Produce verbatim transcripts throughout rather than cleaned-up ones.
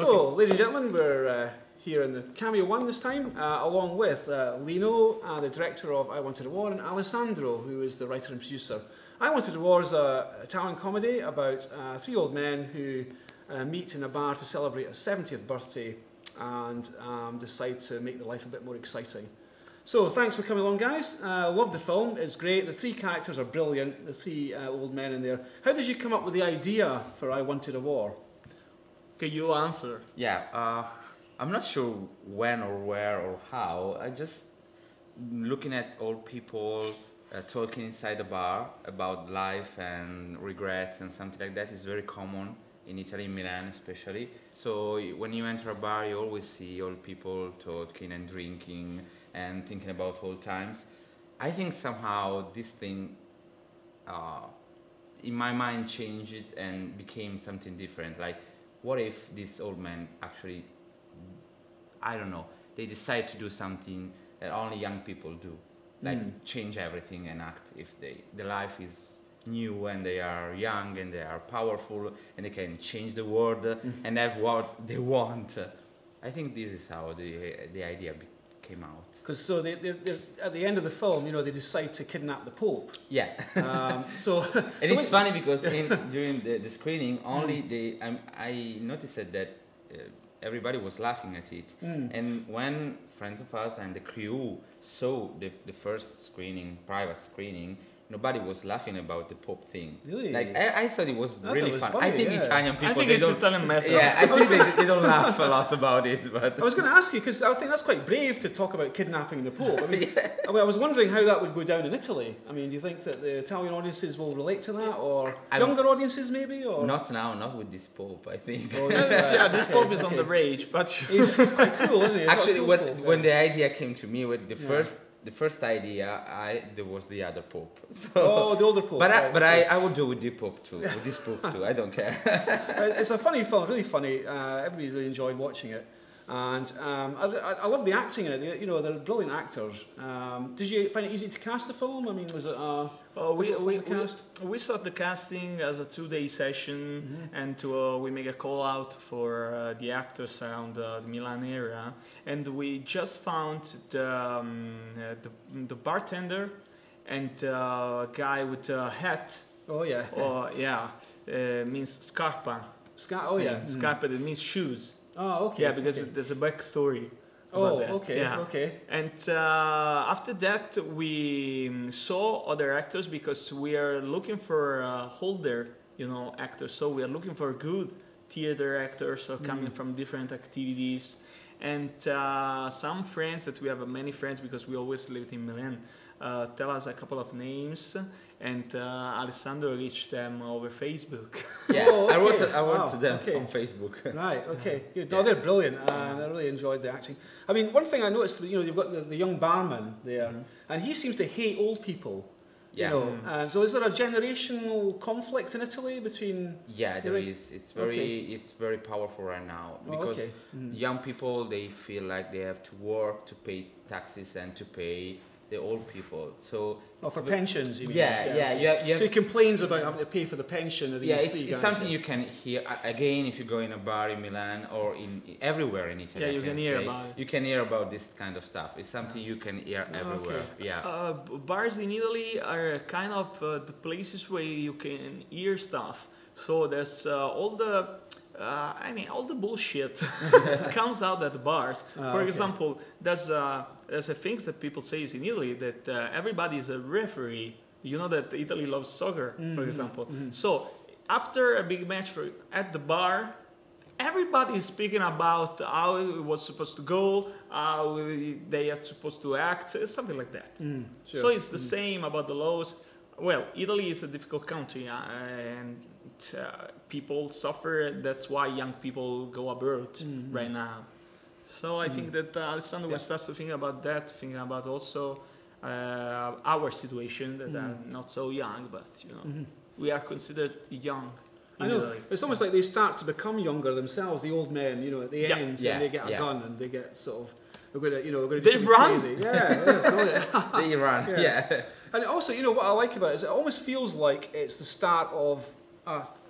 So, ladies and gentlemen, we're uh, here in the Cameo One this time, uh, along with uh, Lino, uh, the director of I Wanted a War, and Alessandro, who is the writer and producer. I Wanted a War is an Italian comedy about uh, three old men who uh, meet in a bar to celebrate a seventieth birthday and um, decide to make the life a bit more exciting. So, thanks for coming along, guys. Uh, love the film, it's great, the three characters are brilliant, the three uh, old men in there. How did you come up with the idea for I Wanted a War? Okay, you answer. Yeah, uh, I'm not sure when or where or how. I just looking at old people uh, talking inside a bar about life and regrets and something like that is very common in Italy, in Milan especially. So when you enter a bar, you always see old people talking and drinking and thinking about old times. I think somehow this thing, uh, in my mind, changed it and became something different. Like, what if these old men actually, I don't know, they decide to do something that only young people do, like mm. change everything and act if they, the life is new and they are young and they are powerful and they can change the world mm. and have what they want. I think this is how the, the idea came out. Because so they, they, they, at the end of the film, you know, they decide to kidnap the Pope. Yeah. um, so and so it's funny because in, during the, the screening, only mm. they um, I noticed that uh, everybody was laughing at it. Mm. And when friends of us and the crew saw the, the first screening, private screening, nobody was laughing about the Pope thing. Really? Like I, I thought it was I really it was fun. Funny, I think yeah. Italian people. I think they it's don't, Italian method. Yeah, I think they, they don't laugh a lot about it. But I was going to ask you because I think that's quite brave to talk about kidnapping the Pope. I mean, yeah. I mean, I was wondering how that would go down in Italy. I mean, do you think that the Italian audiences will relate to that, or I'm, younger audiences maybe? Or not now, not with this Pope. I think. Oh, yeah, yeah, yeah, this okay, Pope is okay. on the rage, but he's, he's quite cool, isn't he? He's Actually, cool when Pope, when yeah. the idea came to me with the yeah. first. The first idea, I there was the other Pope. So, oh, the older Pope. But, I, right, but okay. I, I would do with the Pope too, with this Pope too, I don't care. It's a funny film, really funny. Uh, everybody really enjoyed watching it. And um, I, I love the acting in it, you know, they're brilliant actors. Um, did you find it easy to cast the film? I mean, was it a... Well, we, we, we, we start the casting as a two-day session mm-hmm. and to, uh, we make a call out for uh, the actors around uh, the Milan area. And we just found the, um, uh, the, the bartender and a uh, guy with a hat. Oh, yeah. Oh, yeah. Uh, means scarpa. Scar oh, yeah. Mm-hmm. Scarpa, that means shoes. Oh, okay. Yeah, because okay. there's a backstory. Oh, that. okay, yeah. okay. And uh, after that, we saw other actors because we are looking for uh, older, you know, actors. So we are looking for good theater actors or coming mm. from different activities. And uh, some friends that we have, many friends because we always lived in Milan, uh, tell us a couple of names. And uh, Alessandro reached them over Facebook. Yeah, oh, okay. I wrote, to, I wrote oh, to them okay. on Facebook. Right, okay, good. No, yeah. they're brilliant. Uh, I really enjoyed the acting. I mean, one thing I noticed, you know, you've got the, the young barman there, mm-hmm. and he seems to hate old people. Yeah. You know, mm-hmm. uh, so is there a generational conflict in Italy between? Yeah, there is. It's very, okay. it's very powerful right now because oh, okay. mm-hmm. young people, they feel like they have to work to pay taxes and to pay. The old people, so... Oh, for pensions, you mean? Yeah, yeah, yeah. You have, you have, so he complains about having to pay for the pension of these yeah, it's, three guys. It's something you can hear, again, if you go in a bar in Milan or in everywhere in Italy. Yeah, you can, can hear say, about it. You can hear about this kind of stuff. It's something you can hear everywhere, okay. yeah. Uh, bars in Italy are kind of uh, the places where you can hear stuff. So there's uh, all the... Uh, I mean, all the bullshit comes out at the bars. Oh, For okay. example, there's uh, there's a things that people say is in Italy that uh, everybody is a referee. You know that Italy loves soccer, mm-hmm. for example. Mm-hmm. So after a big match for, at the bar, everybody is speaking about how it was supposed to go, how they are supposed to act, something like that. Mm, sure. So it's the mm. same about the laws. Well, Italy is a difficult country, uh, and. Uh, people suffer, that's why young people go abroad mm-hmm. right now. So I mm-hmm. think that uh, Alessandro yeah. starts to think about that, thinking about also uh, our situation that mm-hmm. are not so young, but you know, mm-hmm. we are considered young. I know, Italy. It's almost yeah. like they start to become younger themselves, the old men, you know, at the yeah. end, yeah. and they get a yeah. gun and they get sort of We're gonna, you know, we're gonna they run. Crazy. Yeah, that's brilliant. They run. Yeah. yeah. And also, you know, what I like about it is it almost feels like it's the start of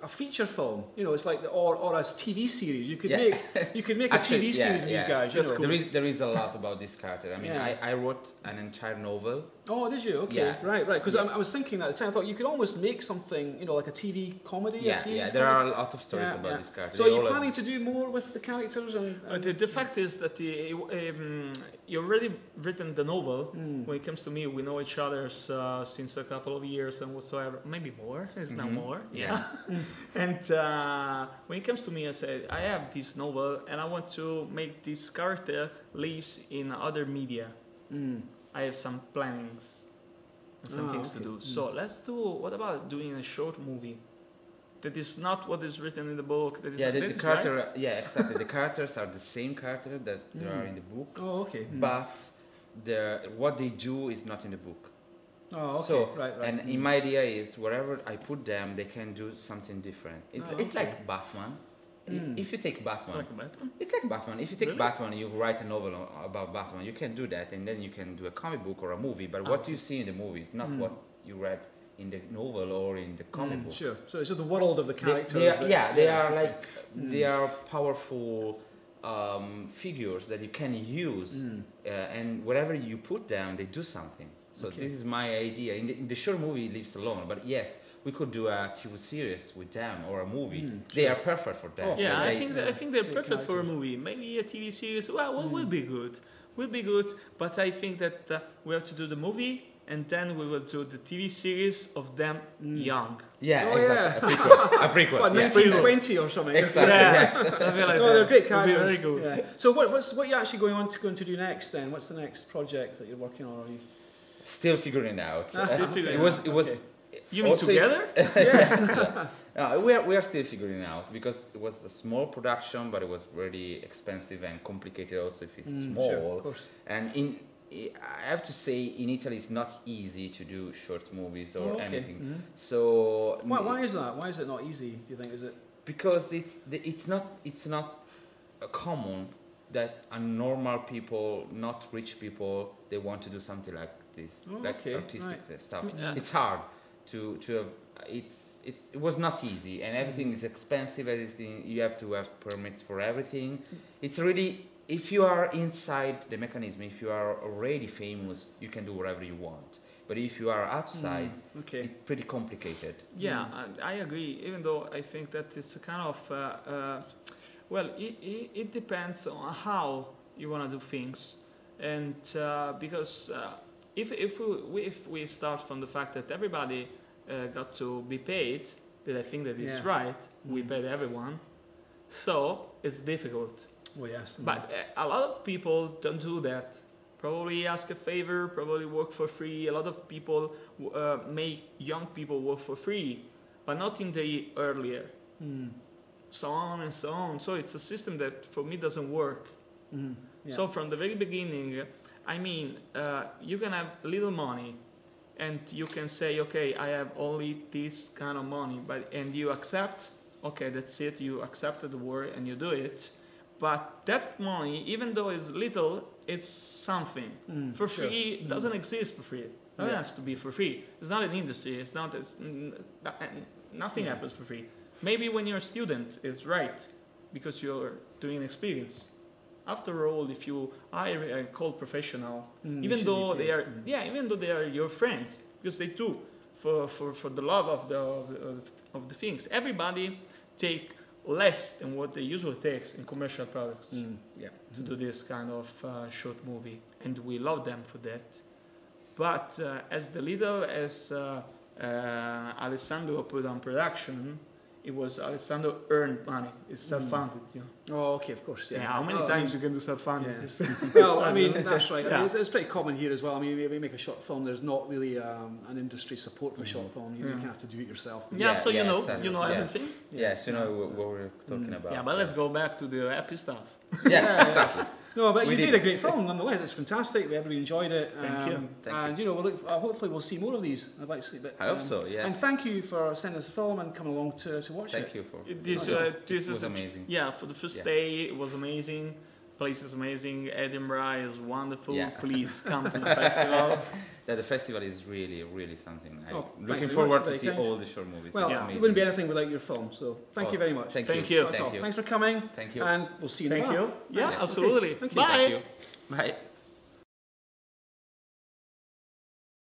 a a feature film, you know, it's like the, or or as T V series. You could yeah. make you could make Actually, a T V yeah, series. Yeah. These guys, you know. Cool. There is there is a lot about this character. I mean, yeah. I I wrote an entire novel. Oh, did you? Okay, yeah. right, right. Because yeah. I, I was thinking at the time, I thought you could almost make something, you know, like a T V comedy. Yeah, a series yeah. There comedy. are a lot of stories yeah, about yeah. this character. So they are you planning to do more with the characters? And, and uh, the, the fact is that the, um, you've already written the novel. Mm. When it comes to me, we know each other uh, since a couple of years and whatsoever. Maybe more. It's mm-hmm. not more. Yeah. yeah. And uh, when it comes to me, I said, I have this novel and I want to make this character lives in other media. Mm. I have some plannings and some oh, things okay. to do. Mm. So let's do, what about doing a short movie? That is not what is written in the book. That is yeah, the, the character, right? Yeah, exactly. The characters are the same character that mm. there are in the book. Oh, okay. Mm. But the, what they do is not in the book. Oh, okay. So, right, right. And mm. in my idea is wherever I put them, they can do something different. It, oh, it's okay. like Batman. Mm. If you take Batman, it's like Batman. It's like Batman. If you take really? Batman, you write a novel about Batman. You can do that, and then you can do a comic book or a movie. But what okay. you see in the movie is not mm. what you read in the novel or in the comic mm, book. Sure. So it's the world of the characters. They, they are, yeah, they yeah, are like mm. they are powerful um, figures that you can use, mm. uh, and wherever you put them, they do something. So okay. this is my idea. In the, in the short movie, it lives alone. But yes, we could do a T V series with them or a movie. Mm, they sure. are perfect for that. Oh, yeah, I think they, I think they're perfect for a movie. Maybe a T V series. Well, well mm. will be good. Will be good. But I think that uh, we have to do the movie. And then we will do the T V series of them mm. young. Yeah, oh, exactly. Yeah. A prequel. A prequel. What, yeah. nineteen twenty or something? Exactly. Yeah. Yes. I feel like no, that. they're great characters. Very good. Yeah. So what, what's, what are you actually going on to, going to do next then? What's the next project that you're working on? Are you... Still figuring it out. Ah, still figuring it was, out. It was, okay. You mean together? yeah. No, we, are, we are still figuring it out because it was a small production, but it was really expensive and complicated also if it's mm, small. Sure, of course. And in... I have to say, in Italy, it's not easy to do short movies or oh, okay. anything. Mm-hmm. So why, why is that? Why is it not easy? Do you think is it? Because it's it's not it's not common that a normal people, not rich people, they want to do something like this, oh, like okay. artistic right. stuff. Yeah. It's hard to to have, it's. It's, it was not easy, and everything is expensive. Everything you have to have permits for everything. It's really, if you are inside the mechanism, if you are already famous, you can do whatever you want. But if you are outside, mm, okay. it's pretty complicated. Yeah, mm. I, I agree. Even though I think that it's a kind of uh, uh, well, it, it it depends on how you want to do things, and uh, because uh, if if we if we start from the fact that everybody. Uh, got to be paid, that I think that is yeah. right, mm. we paid everyone, so it's difficult. Well, yes. But uh, a lot of people don't do that, probably ask a favor, probably work for free. A lot of people uh, make young people work for free, but not in the earlier, mm. so on and so on. So it's a system that for me doesn't work. Mm. Yeah. So from the very beginning, I mean, uh, you can have little money, and you can say, okay, I have only this kind of money, but and you accept, okay, that's it, you accepted the word and you do it. But that money, even though it's little, it's something. Mm, for sure. free, it doesn't mm. exist for free. It yeah. has to be for free. It's not an industry, it's not, it's, nothing yeah. happens for free. Maybe when you're a student, it's right, because you're doing experience. After all, if you hire a cold professional, mm, even though they are, mm. yeah, even though they are your friends, because they do for for, for the love of the of, of the things. Everybody take less than what they usually takes in commercial products. Mm. Yeah, to mm. do this kind of uh, short movie, and we love them for that. But uh, as the little as uh, uh, Alessandro put on production. It was Alessandro earned money. It's self-funded, you know. Oh, okay, of course. Yeah. yeah how many oh, times I mean, you can do self-funded? Yeah. well, I mean, that's right. Yeah. I mean, it's, it's pretty common here as well. I mean, we make a short film. There's not really um, an industry support for mm-hmm. short film. You yeah. kind of have to do it yourself. Yeah. yeah so yeah, you know, exactly. you know yeah. everything. Yeah. yeah. So you know what we're talking mm. about. Yeah, but yeah. let's go back to the happy stuff. Yeah, exactly. No, but we you did. made a great film nonetheless. It's fantastic. We everybody enjoyed it. Thank um, you. Thank and you know, we'll look, uh, hopefully we'll see more of these. I'd like to see. But, um, I hope so. Yeah. And thank you for sending us the film and coming along to to watch thank it. Thank you for this. Uh, this it was is amazing. A, yeah, for the first yeah. day it was amazing. place is amazing, Edinburgh is wonderful, yeah. Please come to the festival. Yeah, the festival is really, really something. I'm oh, looking forward to see kind. all the short movies. Well, yeah. It wouldn't be anything without your film, so thank oh, you very much. Thank, thank you. you. That's thank all. You. Thanks for coming. Thank you. And we'll see you next time. Thank you. Yeah, yeah. Absolutely. Thank you. Bye. Thank you. Bye.